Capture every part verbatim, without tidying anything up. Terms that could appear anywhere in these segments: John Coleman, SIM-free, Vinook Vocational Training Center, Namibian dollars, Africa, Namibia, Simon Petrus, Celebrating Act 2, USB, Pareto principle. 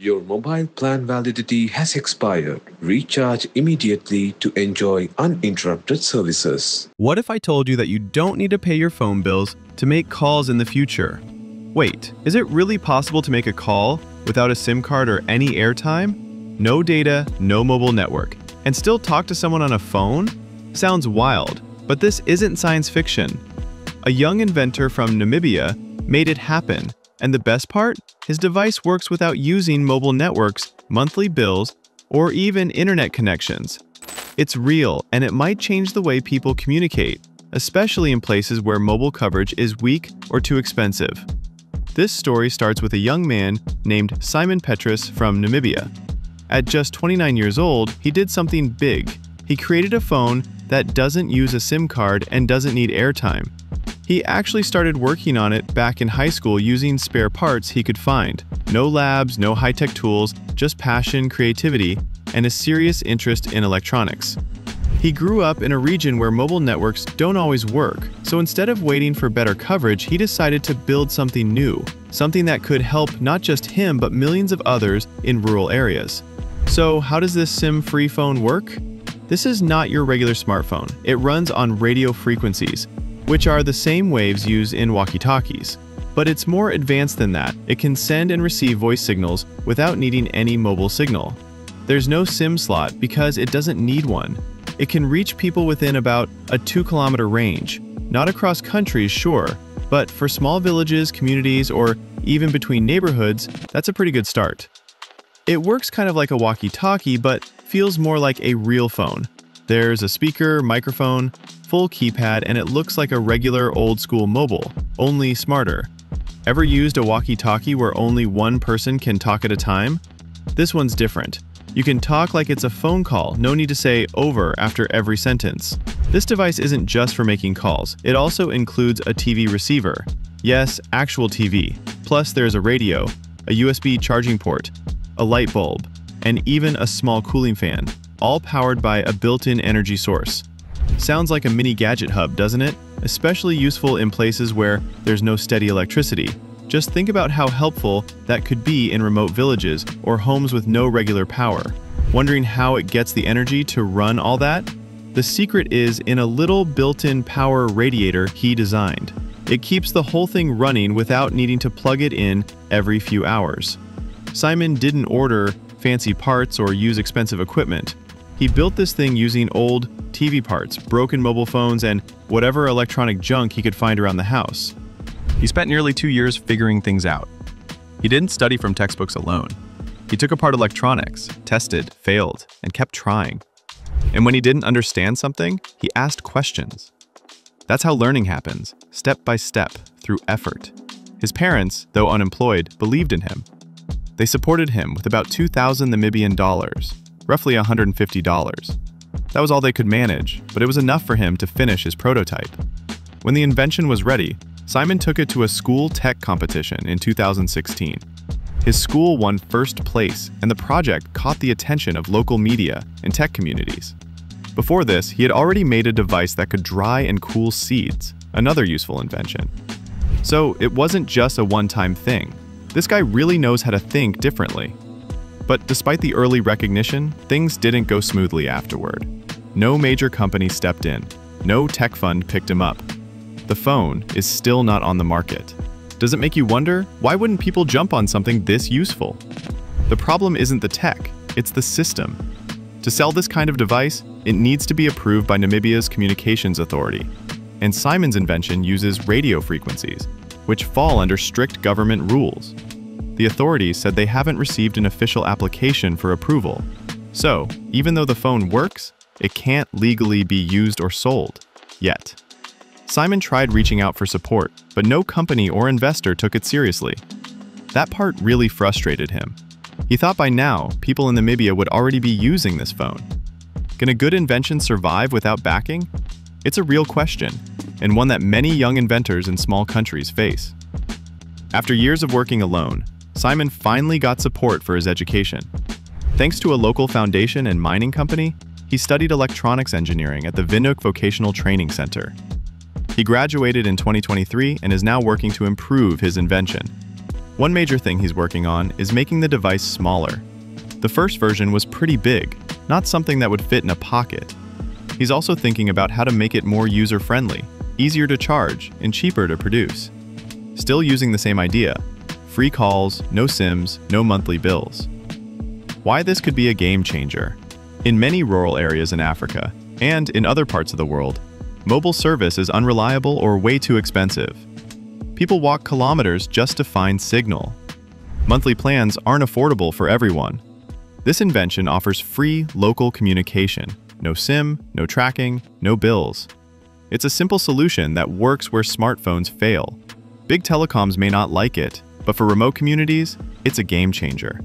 Your mobile plan validity has expired. Recharge immediately to enjoy uninterrupted services. What if I told you that you don't need to pay your phone bills to make calls in the future? Wait, is it really possible to make a call without a SIM card or any airtime? No data, no mobile network, and still talk to someone on a phone? Sounds wild, but this isn't science fiction. A young inventor from Namibia made it happen. And the best part? His device works without using mobile networks, monthly bills, or even internet connections. It's real, and it might change the way people communicate, especially in places where mobile coverage is weak or too expensive. This story starts with a young man named Simon Petrus from Namibia. At just twenty-nine years old, he did something big. He created a phone that doesn't use a SIM card and doesn't need airtime. He actually started working on it back in high school using spare parts he could find. No labs, no high-tech tools, just passion, creativity, and a serious interest in electronics. He grew up in a region where mobile networks don't always work, so instead of waiting for better coverage, he decided to build something new, something that could help not just him but millions of others in rural areas. So how does this SIM-free phone work? This is not your regular smartphone. It runs on radio frequencies, which are the same waves used in walkie-talkies. But it's more advanced than that. It can send and receive voice signals without needing any mobile signal. There's no SIM slot because it doesn't need one. It can reach people within about a two kilometer range. Not across countries, sure, but for small villages, communities, or even between neighborhoods, that's a pretty good start. It works kind of like a walkie-talkie, but feels more like a real phone. There's a speaker, microphone, full keypad, and it looks like a regular old-school mobile, only smarter. Ever used a walkie-talkie where only one person can talk at a time? This one's different. You can talk like it's a phone call, no need to say over after every sentence. This device isn't just for making calls, it also includes a T V receiver. Yes, actual T V. Plus there's a radio, a U S B charging port, a light bulb, and even a small cooling fan, all powered by a built-in energy source. Sounds like a mini gadget hub, doesn't it? Especially useful in places where there's no steady electricity. Just think about how helpful that could be in remote villages or homes with no regular power. Wondering how it gets the energy to run all that? The secret is in a little built-in power radiator he designed. It keeps the whole thing running without needing to plug it in every few hours. Simon didn't order fancy parts or use expensive equipment. He built this thing using old T V parts, broken mobile phones, and whatever electronic junk he could find around the house. He spent nearly two years figuring things out. He didn't study from textbooks alone. He took apart electronics, tested, failed, and kept trying. And when he didn't understand something, he asked questions. That's how learning happens, step by step, through effort. His parents, though unemployed, believed in him. They supported him with about two thousand Namibian dollars, roughly one hundred fifty dollars. That was all they could manage, but it was enough for him to finish his prototype. When the invention was ready, Simon took it to a school tech competition in two thousand sixteen. His school won first place, and the project caught the attention of local media and tech communities. Before this, he had already made a device that could dry and cool seeds, another useful invention. So it wasn't just a one-time thing. This guy really knows how to think differently. But despite the early recognition, things didn't go smoothly afterward. No major company stepped in. No tech fund picked him up. The phone is still not on the market. Does it make you wonder, why wouldn't people jump on something this useful? The problem isn't the tech, it's the system. To sell this kind of device, it needs to be approved by Namibia's Communications Authority. And Simon's invention uses radio frequencies, which fall under strict government rules. The authorities said they haven't received an official application for approval. So, even though the phone works, it can't legally be used or sold, yet. Simon tried reaching out for support, but no company or investor took it seriously. That part really frustrated him. He thought by now, people in Namibia would already be using this phone. Can a good invention survive without backing? It's a real question, and one that many young inventors in small countries face. After years of working alone, Simon finally got support for his education. Thanks to a local foundation and mining company, he studied electronics engineering at the Vinook Vocational Training Center. He graduated in twenty twenty-three and is now working to improve his invention. One major thing he's working on is making the device smaller. The first version was pretty big, not something that would fit in a pocket. He's also thinking about how to make it more user-friendly, easier to charge, and cheaper to produce. Still using the same idea: free calls, no SIMs, no monthly bills. Why this could be a game changer. In many rural areas in Africa, and in other parts of the world, mobile service is unreliable or way too expensive. People walk kilometers just to find signal. Monthly plans aren't affordable for everyone. This invention offers free local communication. No SIM, no tracking, no bills. It's a simple solution that works where smartphones fail. Big telecoms may not like it, but for remote communities, it's a game changer.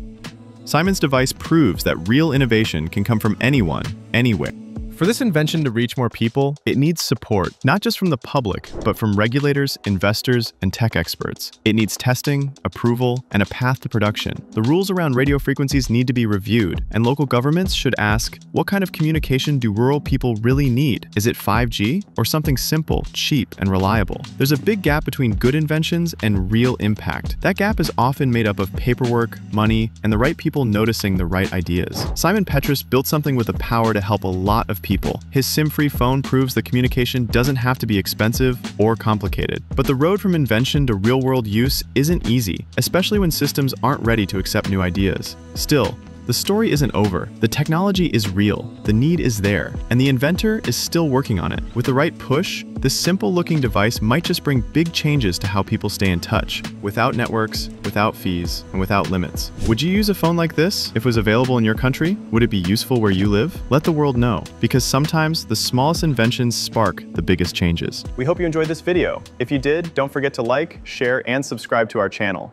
Simon's device proves that real innovation can come from anyone, anywhere. For this invention to reach more people, it needs support, not just from the public, but from regulators, investors, and tech experts. It needs testing, approval, and a path to production. The rules around radio frequencies need to be reviewed, and local governments should ask, what kind of communication do rural people really need? Is it five G, or something simple, cheap, and reliable? There's a big gap between good inventions and real impact. That gap is often made up of paperwork, money, and the right people noticing the right ideas. Simon Petrus built something with the power to help a lot of people. people. His SIM-free phone proves that communication doesn't have to be expensive or complicated. But the road from invention to real-world use isn't easy, especially when systems aren't ready to accept new ideas. Still, the story isn't over. The technology is real, the need is there, and the inventor is still working on it. With the right push, this simple-looking device might just bring big changes to how people stay in touch, without networks, without fees, and without limits. Would you use a phone like this if it was available in your country? Would it be useful where you live? Let the world know, because sometimes the smallest inventions spark the biggest changes. We hope you enjoyed this video. If you did, don't forget to like, share, and subscribe to our channel.